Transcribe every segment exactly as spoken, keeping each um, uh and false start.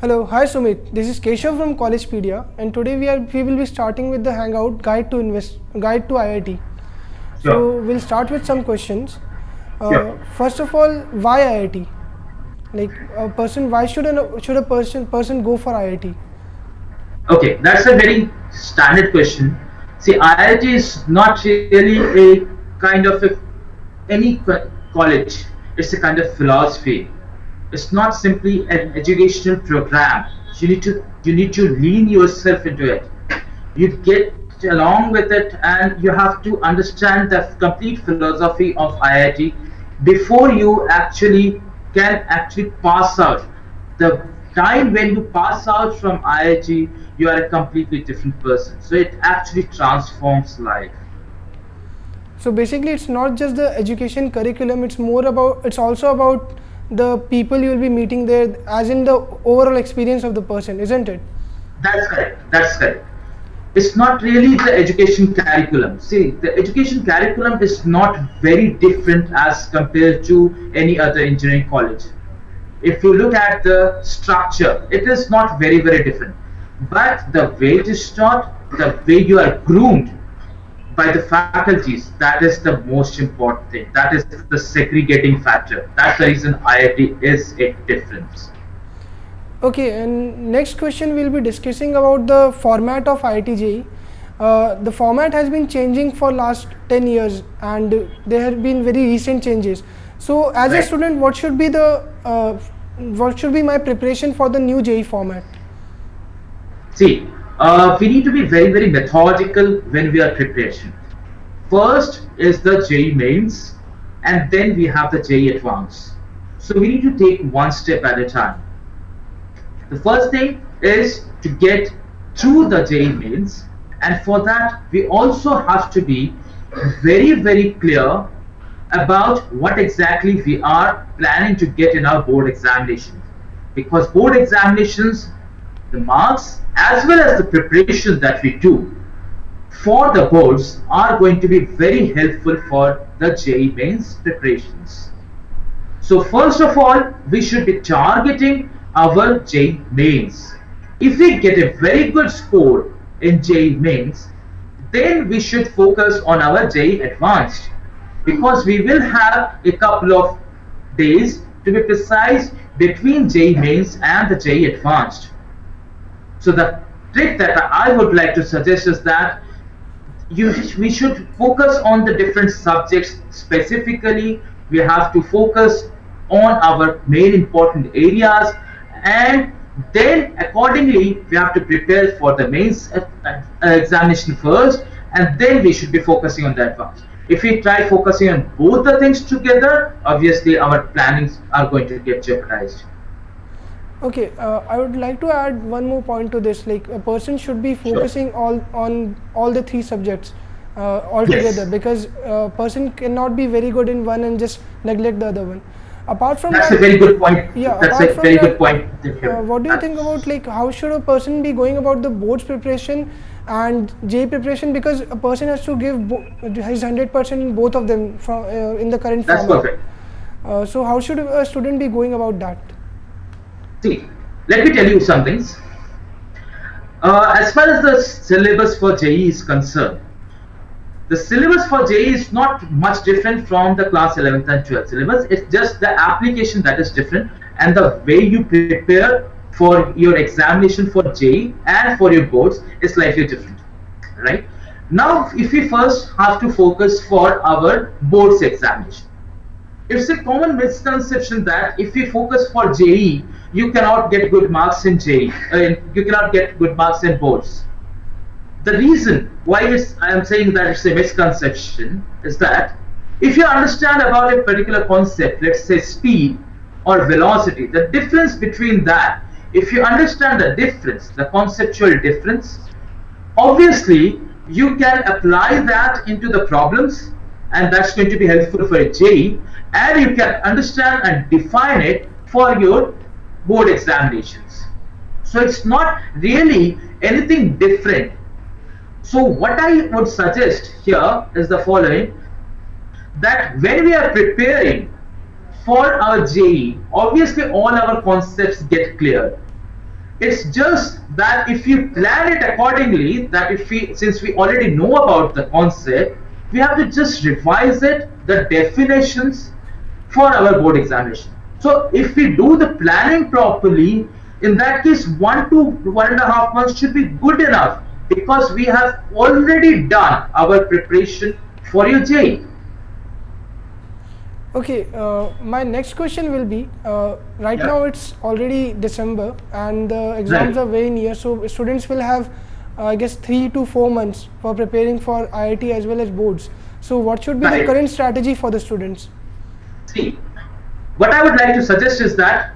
Hello, hi Sumit. This is Keshav from Collegepedia, and today we are we will be starting with the Hangout Guide to Invest Guide to I I T. So yeah. We'll start with some questions. Uh, yeah. First of all, why I I T? Like a person, why should a should a person person go for I I T? Okay, that's a very standard question. See, I I T is not really a kind of a, any college. It's a kind of philosophy. It's not simply an educational program. You need to you need to lean yourself into it. You get along with it, and you have to understand the complete philosophy of I I T before you actually can actually pass out. The time when you pass out from I I T, you are a completely different person. So it actually transforms life. So basically, it's not just the education curriculum. It's more about. It's also about the people you will be meeting there, as in the overall experience of the person, isn't it? That's correct. That's correct. It's not really the education curriculum. See, the education curriculum is not very different as compared to any other engineering college. If you look at the structure, it is not very, very different. But the way it is taught, the way you are groomed by the faculties, that is the most important thing. That is the segregating factor. That's the reason I I T is a difference. Okay, and next question we'll be discussing about the format of I I T J E E. Uh, the format has been changing for last ten years, and there have been very recent changes. So, as right. a student, what should be the uh, what should be my preparation for the new J E E format? See. Uh, we need to be very, very methodical when we are preparation. First is the J E E mains, and then we have the J E E advanced. So we need to take one step at a time. The first thing is to get through the J E E mains, and for that we also have to be very, very clear about what exactly we are planning to get in our board examination, because board examinations, the marks as well as the preparation that we do for the boards are going to be very helpful for the J E E mains preparations. So first of all, we should be targeting our J E E mains. If we get a very good score in J E E mains, then we should focus on our J E E advanced, because we will have a couple of days to be precise between J E E mains and the J E E advanced. So the trick that I would like to suggest is that you, we should focus on the different subjects specifically. We have to focus on our main important areas, and then accordingly we have to prepare for the mains examination first, and then we should be focusing on the advanced. If we try focusing on both the things together, obviously our plannings are going to get jeopardized. Okay, uh, I would like to add one more point to this. Like, a person should be focusing sure. all on all the three subjects uh, altogether, yes. because a person cannot be very good in one and just neglect the other one. Apart from that's that, a very good point. Yeah, that's a very that, good point. Uh, what do you think about, like, how should a person be going about the boards preparation and J E E preparation? Because a person has to give his one hundred percent in both of them from uh, in the current format. That's perfect. Uh, so, how should a student be going about that? See, let me tell you some things. Uh, as far as the syllabus for J E E is concerned, the syllabus for J E E is not much different from the class eleventh and twelfth syllabus. It's just the application that is different, and the way you prepare for your examination for J E E and for your boards is slightly different, right? Now, if we first have to focus for our boards examination, it's a common misconception that if we focus for J E E, you cannot get good marks in J E E. Uh, you cannot get good marks in boards. The reason why it's, I am saying that it's a misconception is that if you understand about a particular concept, let's say speed or velocity, the difference between that, if you understand the difference, the conceptual difference, obviously you can apply that into the problems, and that's going to be helpful for a J E E, and you can understand and define it for your board examinations. So it's not really anything different. So what I would suggest here is the following, that when we are preparing for our J E E, obviously all our concepts get clear. It's just that if you plan it accordingly, that if we, since we already know about the concept, we have to just revise it, the definitions for our board examination. So if we do the planning properly, in that case one to one and a half months should be good enough, because we have already done our preparation for your J E E. Okay, uh, my next question will be, uh, right yeah. now it's already December and the exams right. are way near, so students will have uh, I guess three to four months for preparing for I I T as well as boards. So what should be right. the current strategy for the students? See, what I would like to suggest is that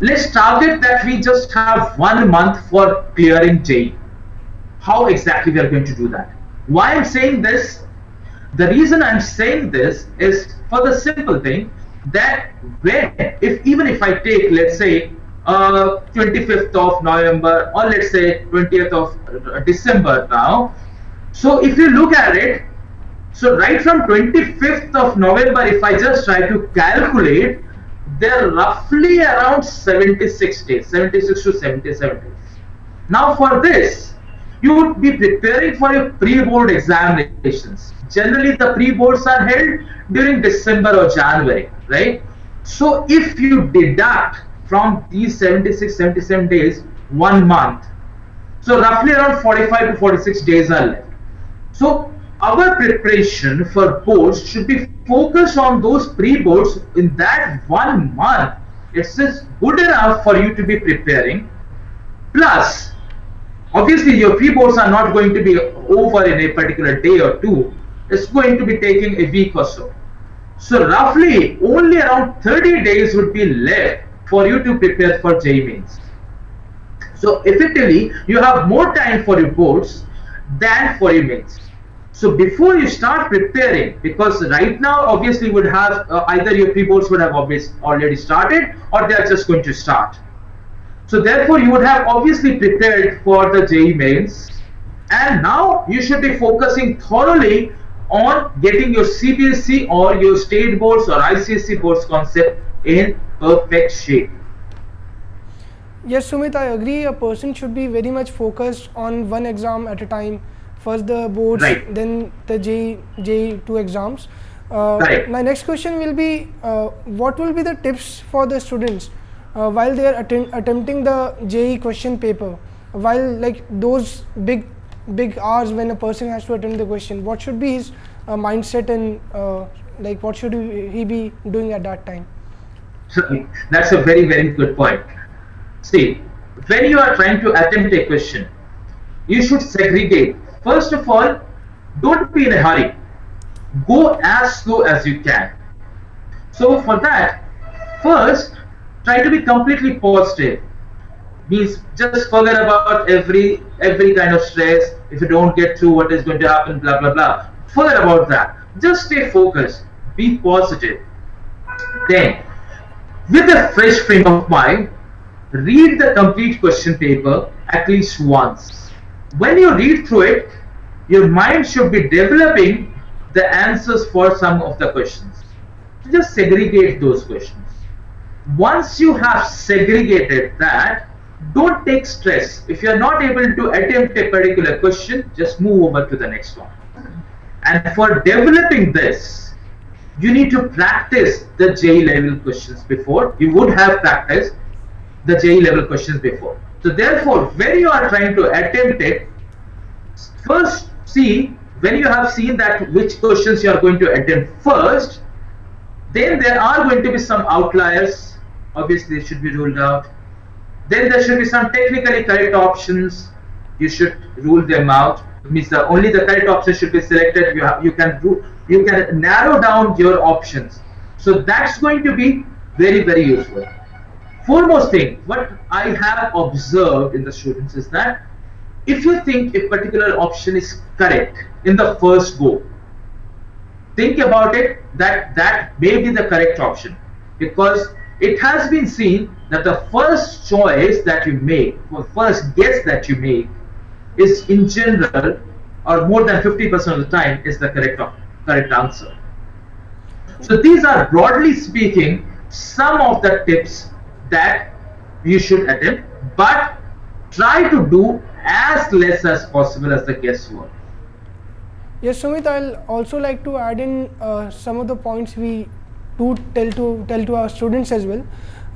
let's target that we just have one month for clearing J E E. How exactly we are going to do that? Why I'm saying this? The reason I'm saying this is for the simple thing that when, if even if I take, let's say, uh, twenty-fifth of November or let's say twentieth of December now. So if you look at it, so right from twenty-fifth of November, if I just try to calculate, they're roughly around seventy-six days, seventy-six to seventy-seven days. Now for this, you would be preparing for your pre-board examinations. Generally, the pre-boards are held during December or January, right? So if you deduct from these seventy-six, seventy-seven days, one month, so roughly around forty-five to forty-six days are left. So our preparation for boards should be focused on those pre-boards in that one month. It's just good enough for you to be preparing. Plus, obviously your pre-boards are not going to be over in a particular day or two. It's going to be taking a week or so. So roughly only around thirty days would be left for you to prepare for J E E Mains. So effectively, you have more time for your boards than for your mains. So before you start preparing, because right now obviously would have uh, either your pre-boards would have obviously already started or they are just going to start. So therefore you would have obviously prepared for the J E E Mains, and now you should be focusing thoroughly on getting your C B S E or your state boards or I C S C boards concept in perfect shape. Yes, Sumit, I agree. A person should be very much focused on one exam at a time. First the boards, right. then the J E E, J E E two exams. Uh, right. My next question will be, uh, what will be the tips for the students uh, while they are atten attempting the J E E question paper? While like those big, big hours when a person has to attempt the question, what should be his uh, mindset and uh, like what should he be doing at that time? That's a very, very good point. See, when you are trying to attempt a question, you should segregate. First of all, don't be in a hurry. Go as slow as you can. So for that, first try to be completely positive. Means just forget about every every kind of stress. If you don't get through, what is going to happen? Blah blah blah. Forget about that. Just stay focused. Be positive. Then, with a fresh frame of mind, read the complete question paper at least once. When you read through it, your mind should be developing the answers for some of the questions. Just segregate those questions. Once you have segregated that, don't take stress. If you are not able to attempt a particular question, just move over to the next one. And for developing this, you need to practice the J E E level questions before. You would have practiced the J E E level questions before. So therefore, when you are trying to attempt it, first see, when you have seen that which questions you are going to attempt first, then there are going to be some outliers, obviously they should be ruled out. Then there should be some technically correct options, you should rule them out. It means that only the correct options should be selected. You have, you can do, you can narrow down your options. So that's going to be very, very useful. Foremost thing, what I have observed in the students is that if you think a particular option is correct in the first go, think about it that that may be the correct option, because it has been seen that the first choice that you make, or first guess that you make, is in general or more than fifty percent of the time is the correct correct answer. So these are broadly speaking some of the tips that you should attempt. but try to do as less as possible as the guesswork. Yes, Sumit, I'll also like to add in uh, some of the points we do tell to tell to our students as well.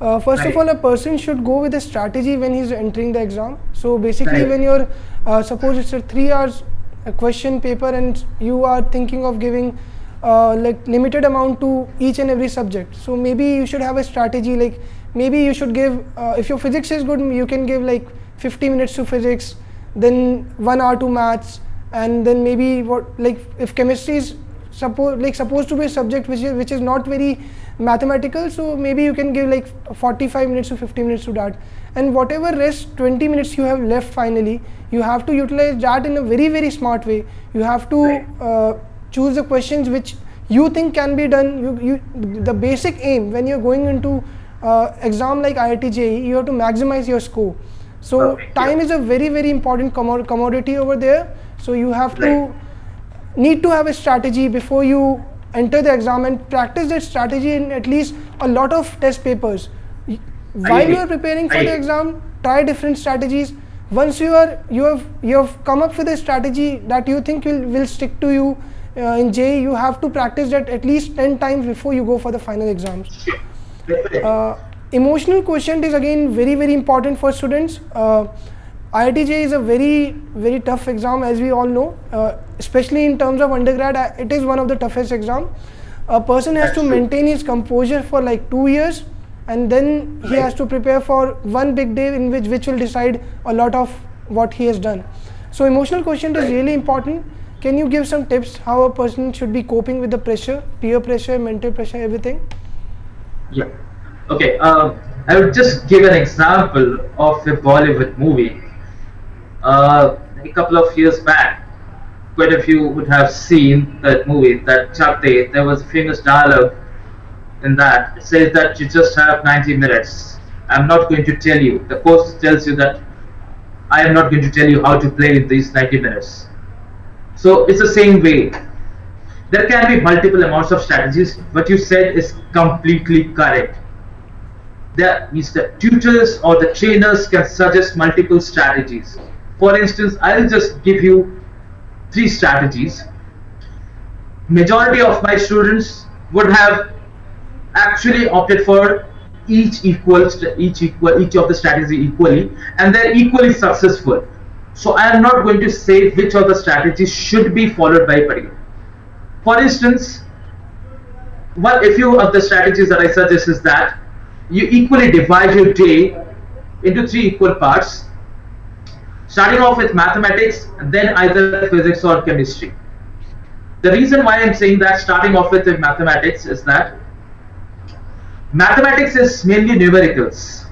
Uh, first right. of all, a person should go with a strategy when he's entering the exam. So basically, right. when you're uh, suppose it's a three hours a question paper and you are thinking of giving uh, like limited amount to each and every subject. So maybe you should have a strategy, like maybe you should give uh, if your physics is good, you can give like fifty minutes to physics, then one hour to maths, and then maybe what like if chemistry is supposed like supposed to be a subject which is which is not very mathematical, so maybe you can give like forty-five minutes to fifty minutes to that, and whatever rest twenty minutes you have left, finally you have to utilize that in a very very smart way. You have to uh, choose the questions which you think can be done. You, you the basic aim when you're going into uh, exam like I I T J E E, you have to maximize your score. So okay, time yeah. is a very very important commo commodity over there. So you have to need to have a strategy before you enter the exam, and practice that strategy in at least a lot of test papers. While you are preparing for the exam, try different strategies. Once you are you have you have come up with a strategy that you think will will stick to you uh, in J E E, you have to practice that at least ten times before you go for the final exams. Uh, emotional quotient is again very very important for students. Uh, I I T J E E is a very very tough exam, as we all know, uh, especially in terms of undergrad. It is one of the toughest exam. A person has to maintain his composure for like two years, and then he has to prepare for one big day in which which will decide a lot of what he has done. So emotional quotient is really important. Can you give some tips how a person should be coping with the pressure, peer pressure, mental pressure, everything? Yeah. Okay. Uh, I would just give an example of a Bollywood movie. Uh, a couple of years back, quite a few would have seen that movie, that Chakde. There was a famous dialogue in that. It says that you just have ninety minutes. I'm not going to tell you. The course tells you that I am not going to tell you how to play in these ninety minutes. So it's the same way. There can be multiple amounts of strategies. What you said is completely correct. That means the tutors or the trainers can suggest multiple strategies. For instance, I'll just give you three strategies. Majority of my students would have actually opted for each equal, each equal, each of the strategy equally, and they're equally successful. So I am not going to say which of the strategies should be followed by a particular. For instance, well, a few of the strategies that I suggest is that you equally divide your day into three equal parts, starting off with mathematics, and then either physics or chemistry. The reason why I'm saying that starting off with mathematics is that mathematics is mainly numericals.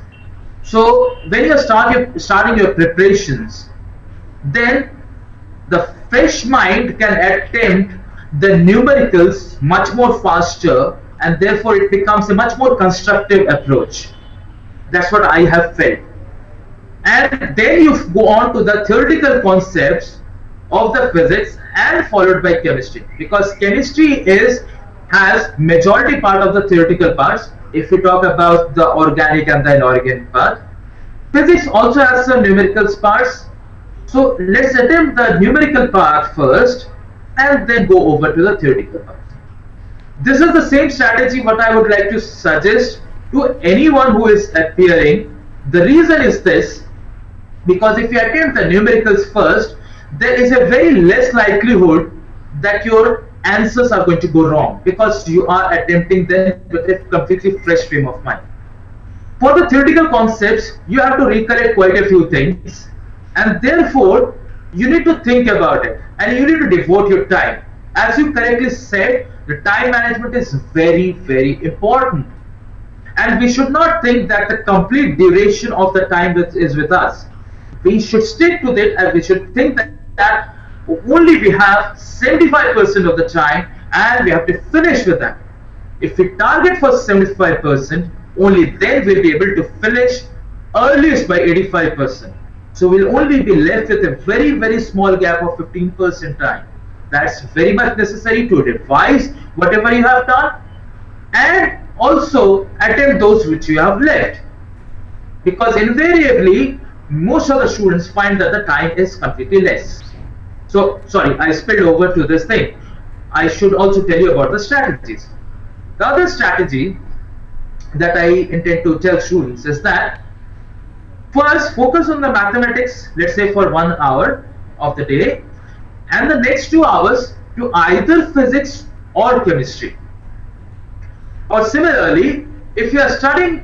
So when you're start your, starting your preparations, then the fresh mind can attempt the numericals much more faster, and therefore it becomes a much more constructive approach. That's what I have felt. And then you go on to the theoretical concepts of the physics and followed by chemistry, because chemistry is has majority part of the theoretical parts. If you talk about the organic and the inorganic part, physics also has some numerical parts. So let's attempt the numerical part first and then go over to the theoretical part. This is the same strategy what I would like to suggest to anyone who is appearing. The reason is this, because if you attempt the numericals first, there is a very less likelihood that your answers are going to go wrong, because you are attempting them with a completely fresh frame of mind. For the theoretical concepts, you have to recollect quite a few things, and therefore you need to think about it and you need to devote your time. As you correctly said, the time management is very, very important, and we should not think that the complete duration of the time with, is with us. We should stick to it, and we should think that, that only we have seventy-five percent of the time, and we have to finish with that. If we target for seventy-five percent, only then we'll be able to finish earliest by eighty-five percent. So we'll only be left with a very, very small gap of fifteen percent time. That's very much necessary to revise whatever you have done, and also attempt those which you have left, because invariably most of the students find that the time is completely less. So, sorry, I spilled over to this thing. I should also tell you about the strategies. The other strategy that I intend to tell students is that first focus on the mathematics, let's say for one hour of the day, and the next two hours to either physics or chemistry. Or similarly, if you are studying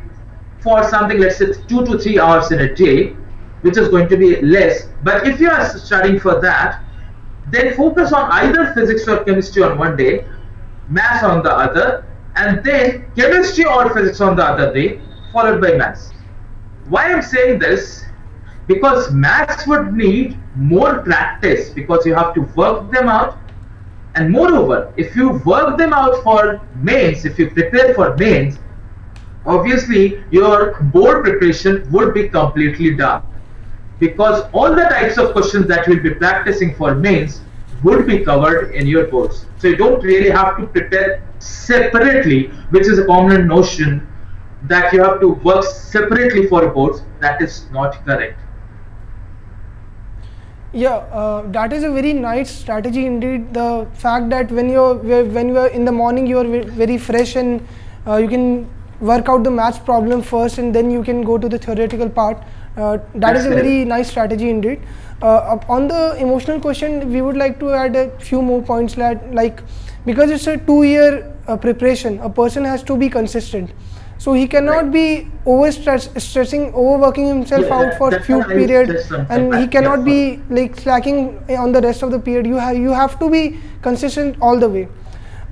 for something, let's say two to three hours in a day, which is going to be less, but if you are studying for that, then focus on either physics or chemistry on one day, maths on the other, and then chemistry or physics on the other day, followed by maths. Why I'm saying this? Because maths would need more practice, because you have to work them out, and moreover, if you work them out for mains, if you prepare for mains, obviously your board preparation would be completely done, because all the types of questions that you'll be practicing for mains would be covered in your boards. So you don't really have to prepare separately, which is a common notion that you have to work separately for boards. That is not correct. Yeah, uh, that is a very nice strategy indeed. The fact that when you're when you're in the morning, you are very fresh and uh, you can work out the maths problem first, and then you can go to the theoretical part. Uh, that That's is a very it. nice strategy indeed. Uh, on the emotional question, we would like to add a few more points, that like because it's a two-year uh, preparation, a person has to be consistent. So he cannot right. be over stress, stressing, overworking himself yeah, out that, for a few periods, and like he cannot yes, be like slacking on the rest of the period. You have you have to be consistent all the way.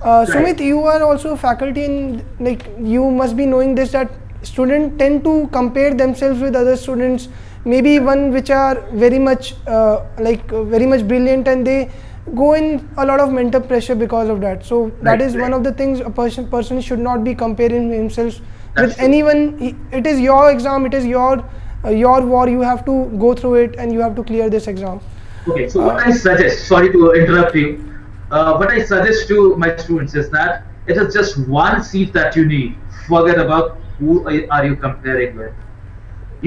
Uh, right. Sumit, you are also a faculty, and like you must be knowing this, that students tend to compare themselves with other students, maybe one which are very much uh, like uh, very much brilliant, and they go in a lot of mental pressure because of that. So right, that is right. one of the things a person person should not be comparing himself That's with true. anyone. He, it is your exam, it is your uh, your war, you have to go through it and you have to clear this exam. Okay, so uh, what I suggest, sorry to interrupt you, uh, what I suggest to my students is that it is just one seat that you need. Forget about who are you comparing with.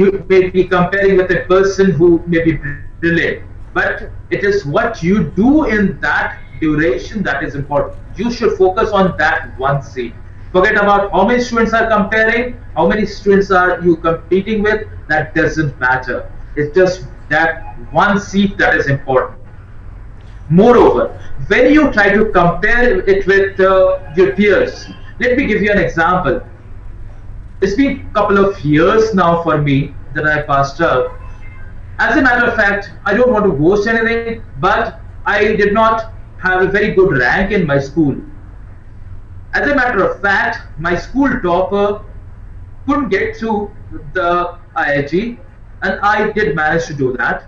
You may be comparing with a person who may be brilliant, but it is what you do in that duration that is important. You should focus on that one seat. Forget about how many students are comparing, how many students are you competing with, that doesn't matter. It's just that one seat that is important. Moreover, when you try to compare it with uh, your peers, let me give you an example. It's been a couple of years now for me that I passed out. As a matter of fact, I don't want to boast anything, but I did not have a very good rank in my school. As a matter of fact, my school topper couldn't get through the I I T, and I did manage to do that.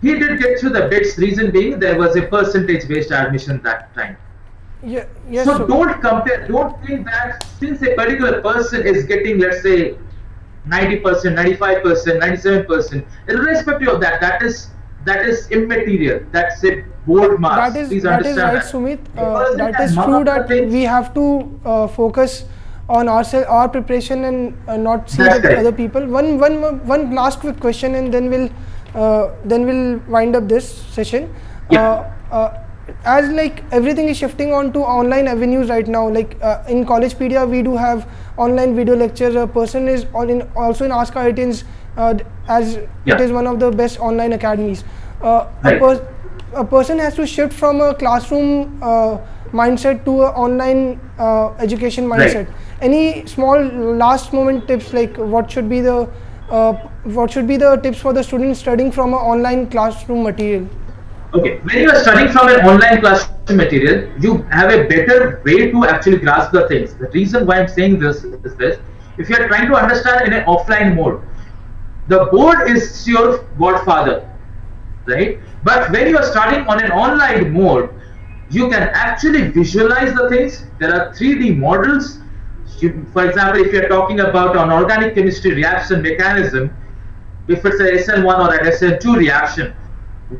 He did get through the bits, reason being there was a percentage-based admission that time. Yeah, yes, so, so don't compare, don't think that since a particular person is getting, let's say, ninety percent, ninety-five percent, ninety-seven percent, irrespective of that, that is that is immaterial. That's a board mark. That is, Please that understand is right, that. Sumit. Uh, that is true that we have to uh, focus on ourselves, our preparation, and uh, not see the other people. One, one, one last quick question, and then we'll uh, then we'll wind up this session. Yeah. Uh, uh, as like everything is shifting on to online avenues right now, like uh, in Collegepedia we do have online video lectures. A person is on in also in ask I I Tians, uh, as yeah. it is one of the best online academies. Uh, right. a, per a person has to shift from a classroom uh, mindset to an online uh, education mindset. Right. Any small last moment tips, like what should be the uh, what should be the tips for the students studying from an online classroom material? Okay, when you are studying from an online classroom material, you have a better way to actually grasp the things. The reason why I'm saying this is this. If you are trying to understand in an offline mode, the board is your godfather, right? But when you are starting on an online mode, you can actually visualize the things. There are three D models. For example, if you are talking about an organic chemistry reaction mechanism, if it's an S N one or an S N two reaction,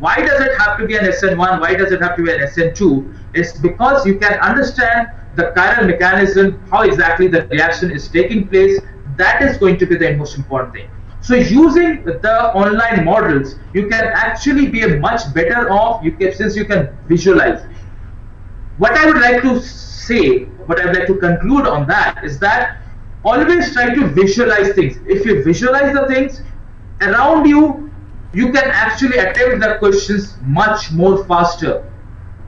why does it have to be an S N one? Why does it have to be an S N two? It's because you can understand the chiral mechanism, how exactly the reaction is taking place. That is going to be the most important thing. So using the online models, you can actually be a much better off, you can, since you can visualize. What I would like to say, what I would like to conclude on that is that always try to visualize things. If you visualize the things around you, you can actually attempt the questions much more faster.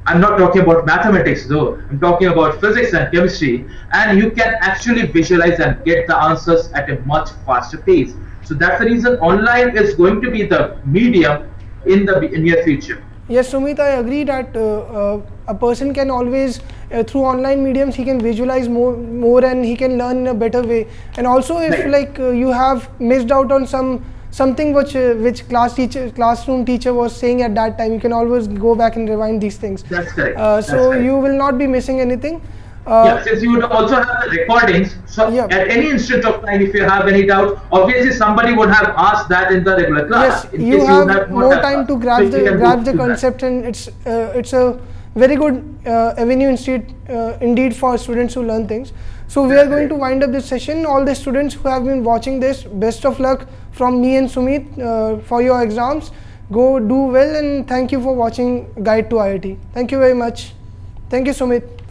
I'm not talking about mathematics though, I'm talking about physics and chemistry, and you can actually visualize and get the answers at a much faster pace. So that's the reason online is going to be the medium in the near future. Yes, Sumit, I agree that uh, uh, a person can always, uh, through online mediums, he can visualize more, more and he can learn in a better way. And also if like uh, you have missed out on some something which uh, which class teacher, classroom teacher was saying at that time, you can always go back and rewind these things. That's correct. Uh, so That's correct. You will not be missing anything. Uh, yeah, since you would also have the recordings, so yeah. At any instant of time, if you have any doubt, obviously somebody would have asked that in the regular class. Yes, in you, case have you have more time to grasp so the grasp the concept, and it's uh, it's a very good uh, avenue instead uh, indeed for students who learn things. So we are going to wind up this session. All the students who have been watching this, best of luck from me and Sumit uh, for your exams. Go do well, and thank you for watching Guide to I I T. Thank you very much. Thank you, Sumit.